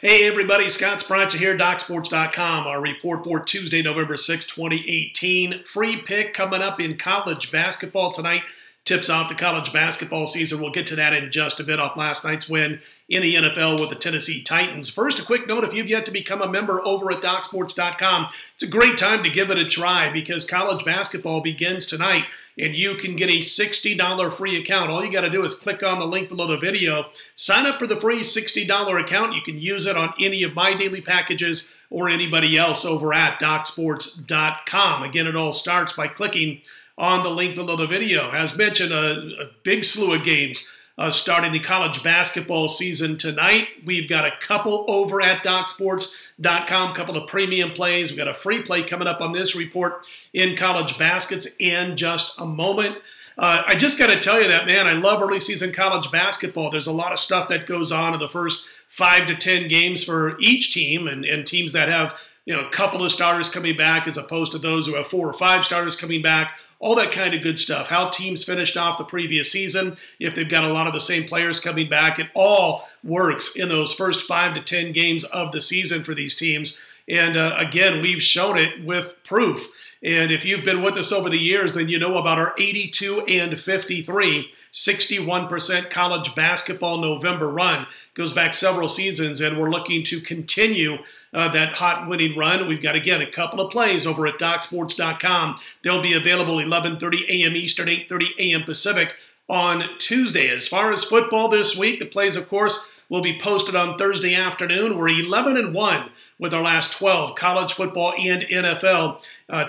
Hey everybody, Scott Spreitzer here, DocSports.com. Our report for Tuesday, November 6, 2018. Free pick coming up in college basketball tonight. Tips off the college basketball season. We'll get to that in just a bit off last night's win in the NFL with the Tennessee Titans. First, a quick note, if you've yet to become a member over at DocSports.com, it's a great time to give it a try because college basketball begins tonight and you can get a $60 free account. All you got to do is click on the link below the video, sign up for the free $60 account. You can use it on any of my daily packages or anybody else over at DocSports.com. Again, it all starts by clicking on the link below the video. As mentioned, a big slew of games starting the college basketball season tonight. We've got a couple over at DocSports.com, a couple of premium plays. We've got a free play coming up on this report in college baskets in just a moment. I just got to tell you that, man, I love early season college basketball. There's a lot of stuff that goes on in the first 5 to 10 games for each team and teams that have a couple of starters coming back as opposed to those who have 4 or 5 starters coming back. All that kind of good stuff. How teams finished off the previous season, if they've got a lot of the same players coming back. It all works in those first 5 to 10 games of the season for these teams. And again, we've shown it with proof. And if you've been with us over the years, then you know about our 82 and 53, 61% college basketball November run. Goes back several seasons, and we're looking to continue that hot winning run. We've got, again, a couple of plays over at DocSports.com. They'll be available 11:30 a.m. Eastern, 8:30 a.m. Pacific on Tuesday. As far as football this week, the plays, of course, will be posted on Thursday afternoon. We're 11-1 with our last 12 college football and NFL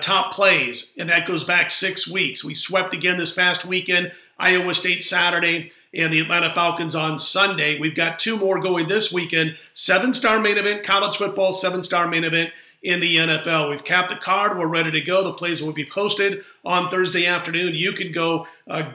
top plays, and that goes back 6 weeks. We swept again this past weekend, Iowa State Saturday and the Atlanta Falcons on Sunday. We've got 2 more going this weekend, 7-star main event, college football, 7-star main event in the NFL. We've capped the card. We're ready to go. The plays will be posted on Thursday afternoon. You can go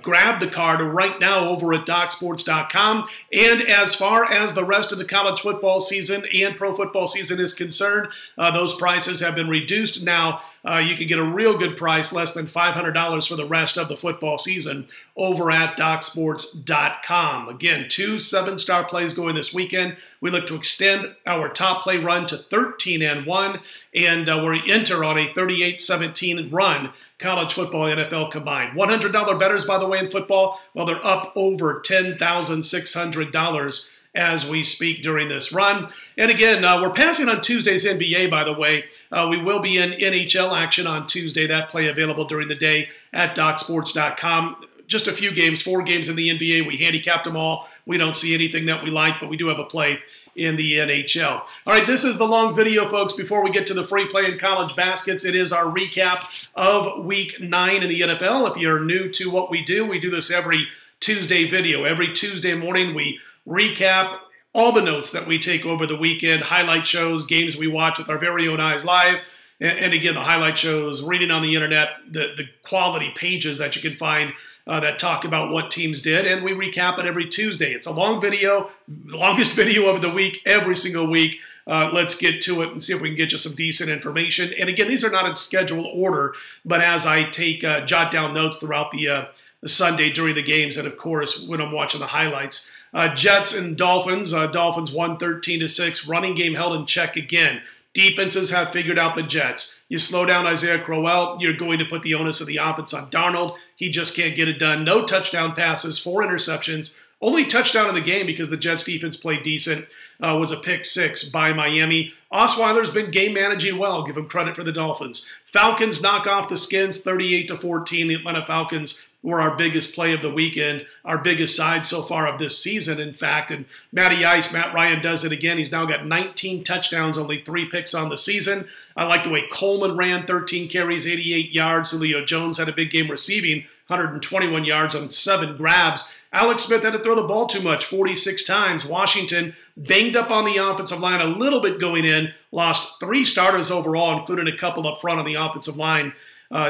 grab the card right now over at DocSports.com. And as far as the rest of the college football season and pro football season is concerned, those prices have been reduced now. You can get a real good price, less than $500 for the rest of the football season over at DocSports.com. Again, 2 7-star plays going this weekend. We look to extend our top play run to 13-1, and we enter on a 38-17 run, college football, NFL combined. $100 bettors, by the way, in football, well, they're up over $10,600 as we speak during this run. And again, we're passing on Tuesday's NBA, by the way. We will be in NHL action on Tuesday. That play available during the day at DocSports.com. Just a few games, 4 games in the NBA. We handicapped them all. We don't see anything that we like, but we do have a play in the NHL. All right, this is the long video, folks. Before we get to the free play in college baskets, it is our recap of Week 9 in the NFL. If you're new to what we do this every Tuesday video. Every Tuesday morning, we recap all the notes that we take over the weekend, highlight shows, games we watch with our very own eyes live, and again, the highlight shows, reading on the internet, the quality pages that you can find that talk about what teams did, and we recap it every Tuesday. It's a long video, the longest video of the week, every single week. Let's get to it and see if we can get you some decent information. And again, these are not in scheduled order, but as I take jot down notes throughout the Sunday during the games, and of course, when I'm watching the highlights. Jets and Dolphins. Dolphins won 13-6. Running game held in check again. Defenses have figured out the Jets. You slow down Isaiah Crowell, you're going to put the onus of the offense on Darnold. He just can't get it done. No touchdown passes, 4 interceptions. Only touchdown in the game because the Jets defense played decent. Was a pick 6 by Miami. Osweiler's been game managing well. Give him credit for the Dolphins. Falcons knock off the Skins 38-14. The Atlanta Falcons were our biggest play of the weekend, our biggest side so far of this season, in fact. And Matty Ice, Matt Ryan, does it again. He's now got 19 touchdowns, only 3 picks on the season. I like the way Coleman ran, 13 carries, 88 yards. Julio Jones had a big game receiving, 121 yards on 7 grabs. Alex Smith had to throw the ball too much, 46 times. Washington banged up on the offensive line a little bit going in, lost 3 starters overall, including a couple up front on the offensive line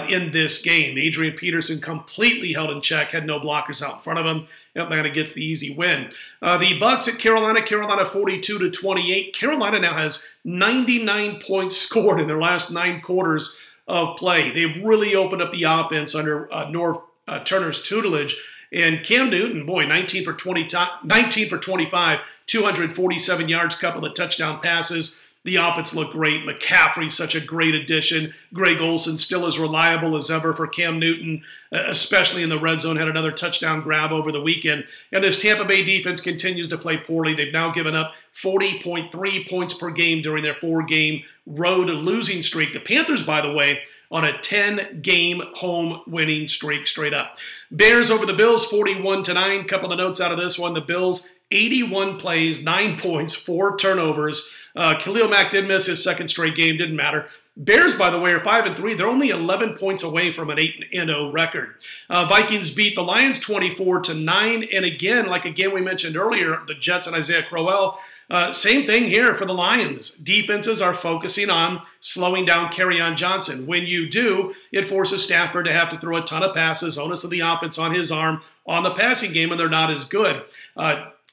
in this game. Adrian Peterson completely held in check, had no blockers out in front of him. Atlanta gets the easy win. The Bucs at Carolina, Carolina 42-28. Carolina now has 99 points scored in their last 9 quarters of play. They've really opened up the offense under Norv Turner's tutelage, And Cam Newton, boy, 19 for 25, 247 yards, couple of touchdown passes. The offense looked great. McCaffrey's such a great addition. Greg Olson still as reliable as ever for Cam Newton, especially in the red zone. Had another touchdown grab over the weekend. And this Tampa Bay defense continues to play poorly. They've now given up 40.3 points per game during their four-game road losing streak. The Panthers, by the way, on a 10-game home winning streak straight up. Bears over the Bills, 41-9. Couple of notes out of this one. The Bills, 81 plays, 9 points, 4 turnovers. Khalil Mack did miss his second straight game. Didn't matter. Bears, by the way, are 5-3. They're only 11 points away from an 8-0 record. Vikings beat the Lions 24-9. And again, like again we mentioned earlier, the Jets and Isaiah Crowell. Same thing here for the Lions. Defenses are focusing on slowing down Kerryon Johnson. When you do, it forces Stafford to have to throw a ton of passes, onus of the offense on his arm, on the passing game, and they're not as good.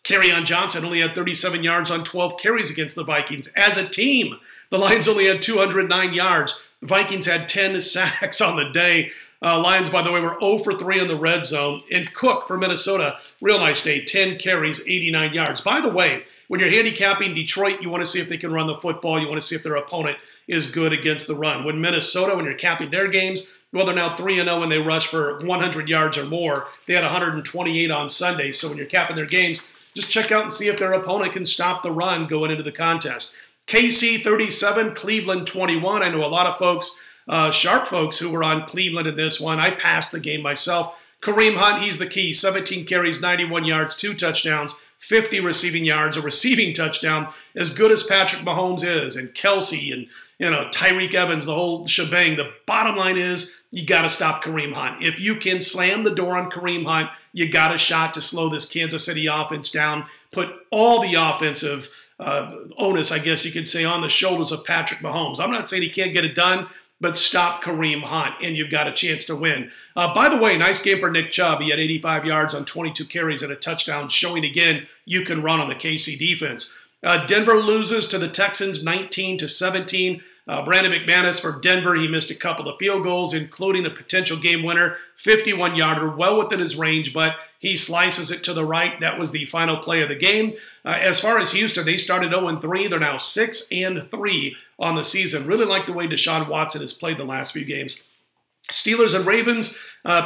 Kerryon Johnson only had 37 yards on 12 carries against the Vikings. As a team, the Lions only had 209 yards. The Vikings had 10 sacks on the day. Lions, by the way, were 0 for 3 in the red zone. And Cook for Minnesota, real nice day, 10 carries, 89 yards. By the way, when you're handicapping Detroit, you want to see if they can run the football. You want to see if their opponent is good against the run. When Minnesota, when you're capping their games, well, they're now 3-0 when they rush for 100 yards or more. They had 128 on Sunday. So when you're capping their games, just check out and see if their opponent can stop the run going into the contest. KC 37, Cleveland 21. I know a lot of folks, sharp folks who were on Cleveland in this one. I passed the game myself. Kareem Hunt, he's the key. 17 carries, 91 yards, 2 touchdowns, 50 receiving yards, a receiving touchdown. As good as Patrick Mahomes is, and Kelsey, and Tyreek Evans, the whole shebang. The bottom line is you got to stop Kareem Hunt. If you can slam the door on Kareem Hunt, you got a shot to slow this Kansas City offense down. Put all the offensive onus, I guess you could say, on the shoulders of Patrick Mahomes. I'm not saying he can't get it done, but stop Kareem Hunt, and you've got a chance to win. By the way, nice game for Nick Chubb. He had 85 yards on 22 carries and a touchdown, showing again you can run on the KC defense. Denver loses to the Texans 19-17. Brandon McManus for Denver, he missed a couple of field goals, including a potential game winner, 51-yarder, well within his range, but he slices it to the right. That was the final play of the game. As far as Houston, they started 0-3. They're now 6-3 on the season. Really like the way Deshaun Watson has played the last few games. Steelers and Ravens,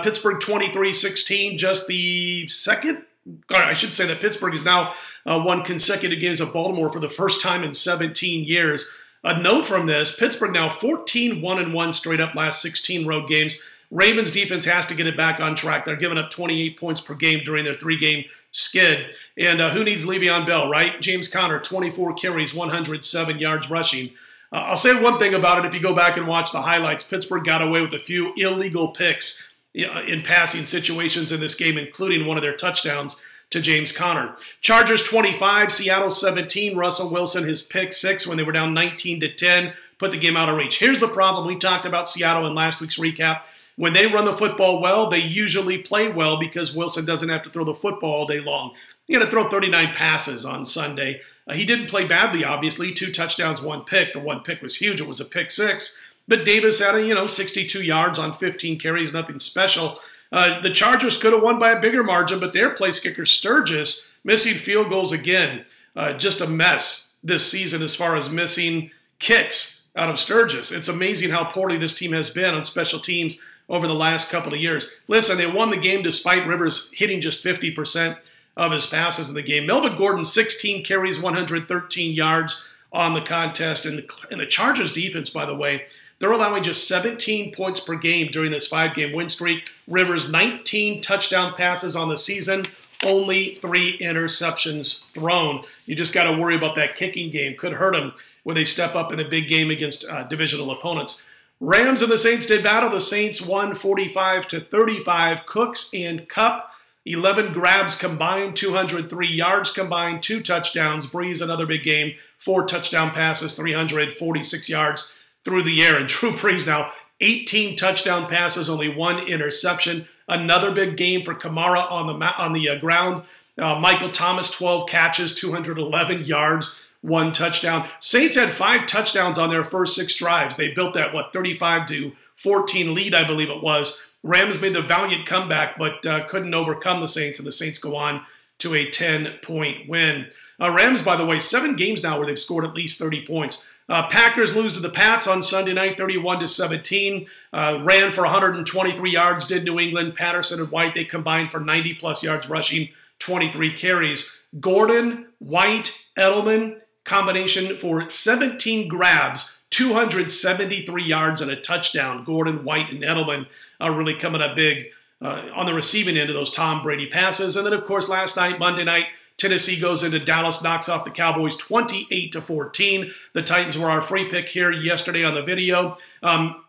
Pittsburgh 23-16, just the second. I should say that Pittsburgh has now won consecutive games of Baltimore for the first time in 17 years. A note from this, Pittsburgh now 14-1-1 straight up last 16 road games. Ravens defense has to get it back on track. They're giving up 28 points per game during their 3-game skid. And who needs Le'Veon Bell, right? James Conner, 24 carries, 107 yards rushing. I'll say one thing about it. If you go back and watch the highlights, Pittsburgh got away with a few illegal picks in passing situations in this game, including one of their touchdowns to James Conner. Chargers 25, Seattle 17. Russell Wilson, his pick six when they were down 19-10, put the game out of reach. Here's the problem. We talked about Seattle in last week's recap. When they run the football well, they usually play well because Wilson doesn't have to throw the football all day long. He's going to throw 39 passes on Sunday. He didn't play badly, obviously. 2 touchdowns, 1 pick. The 1 pick was huge. It was a pick six. But Davis had, 62 yards on 15 carries, nothing special. The Chargers could have won by a bigger margin, but their place kicker, Sturgis, missing field goals again. Just a mess this season as far as missing kicks out of Sturgis. It's amazing how poorly this team has been on special teams over the last couple of years. Listen, they won the game despite Rivers hitting just 50% of his passes in the game. Melvin Gordon, 16 carries, 113 yards on the contest. And the Chargers defense, by the way, they're allowing just 17 points per game during this 5-game win streak. Rivers, 19 touchdown passes on the season, only 3 interceptions thrown. You just got to worry about that kicking game. Could hurt them when they step up in a big game against divisional opponents. Rams and the Saints did battle. The Saints won 45-35. Cooks and Kupp, 11 grabs combined, 203 yards combined, 2 touchdowns. Breeze, another big game, 4 touchdown passes, 346 yards through the air. And Drew Brees now, 18 touchdown passes, only 1 interception. Another big game for Kamara on the ground. Michael Thomas, 12 catches, 211 yards, 1 touchdown. Saints had 5 touchdowns on their first 6 drives. They built that, 35-14 lead, I believe it was. Rams made the valiant comeback, but couldn't overcome the Saints, and the Saints go on to a 10-point win. Rams, by the way, 7 games now where they've scored at least 30 points. Packers lose to the Pats on Sunday night, 31-17. Ran for 123 yards, did New England. Patterson and White, they combined for 90-plus yards rushing, 23 carries. Gordon, White, Edelman, combination for 17 grabs, 273 yards and a touchdown. Gordon, White, and Edelman are really coming up big on the receiving end of those Tom Brady passes. And then, of course, last night, Monday night, Tennessee goes into Dallas, knocks off the Cowboys 28-14. The Titans were our free pick here yesterday on the video.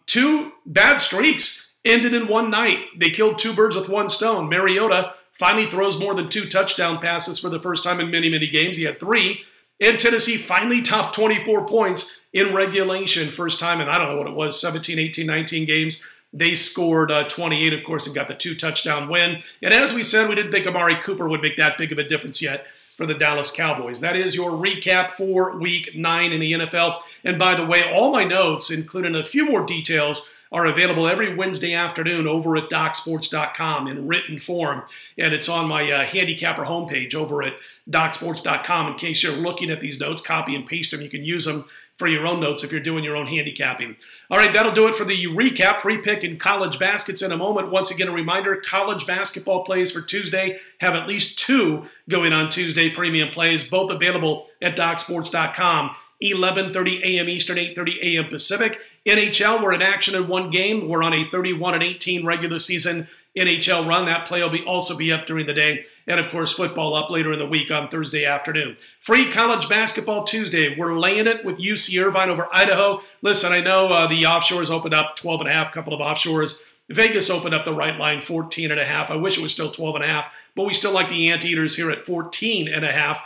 2 bad streaks ended in one night. They killed 2 birds with one stone. Mariota finally throws more than 2 touchdown passes for the first time in many, many games. He had 3. And Tennessee finally topped 24 points in regulation. First time in, I don't know what it was, 17, 18, 19 games. They scored 28, of course, and got the 2-touchdown win. And as we said, we didn't think Amari Cooper would make that big of a difference yet for the Dallas Cowboys. That is your recap for Week 9 in the NFL. And by the way, all my notes, including a few more details, are available every Wednesday afternoon over at DocSports.com in written form. And it's on my handicapper homepage over at DocSports.com. In case you're looking at these notes, copy and paste them. You can use them for your own notes if you're doing your own handicapping. All right, that'll do it for the recap. Free pick in college baskets in a moment. Once again, a reminder, college basketball plays for Tuesday have at least 2 going on Tuesday, premium plays, both available at DocSports.com. 11:30 a.m. Eastern, 8:30 a.m. Pacific. NHL, we're in action in one game. We're on a 31-18 regular season NHL run. That play will also be up during the day. And, of course, football up later in the week on Thursday afternoon. Free college basketball Tuesday. We're laying it with UC Irvine over Idaho. Listen, I know the offshores opened up 12.5, a couple of offshores. Vegas opened up the right line 14.5. I wish it was still 12.5, but we still like the Anteaters here at 14.5.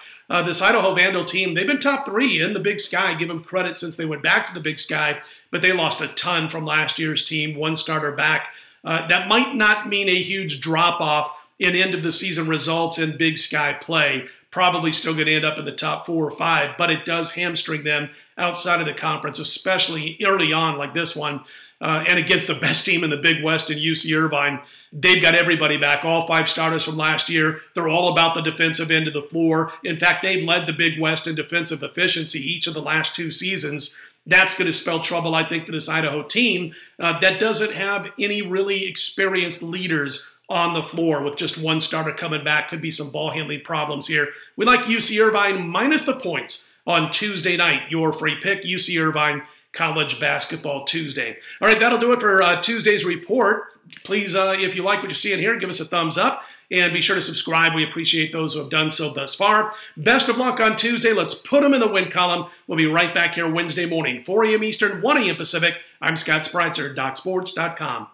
This Idaho Vandal team, they've been top 3 in the Big Sky. Give them credit since they went back to the Big Sky, but they lost a ton from last year's team, 1 starter back. That might not mean a huge drop-off in end-of-the-season results in Big Sky play. Probably still going to end up in the top 4 or 5, but it does hamstring them outside of the conference, especially early on like this one. And against the best team in the Big West in UC Irvine. They've got everybody back, all 5 starters from last year. They're all about the defensive end of the floor. In fact, they've led the Big West in defensive efficiency each of the last 2 seasons. That's going to spell trouble, I think, for this Idaho team that doesn't have any really experienced leaders on the floor with just 1 starter coming back. Could be some ball handling problems here. We like UC Irvine minus the points on Tuesday night. Your free pick, UC Irvine. College Basketball Tuesday. All right, that'll do it for Tuesday's report. Please, if you like what you see in here, give us a thumbs up and be sure to subscribe. We appreciate those who have done so thus far. Best of luck on Tuesday. Let's put them in the win column. We'll be right back here Wednesday morning, 4 a.m. Eastern, 1 a.m. Pacific. I'm Scott Spreitzer, DocSports.com.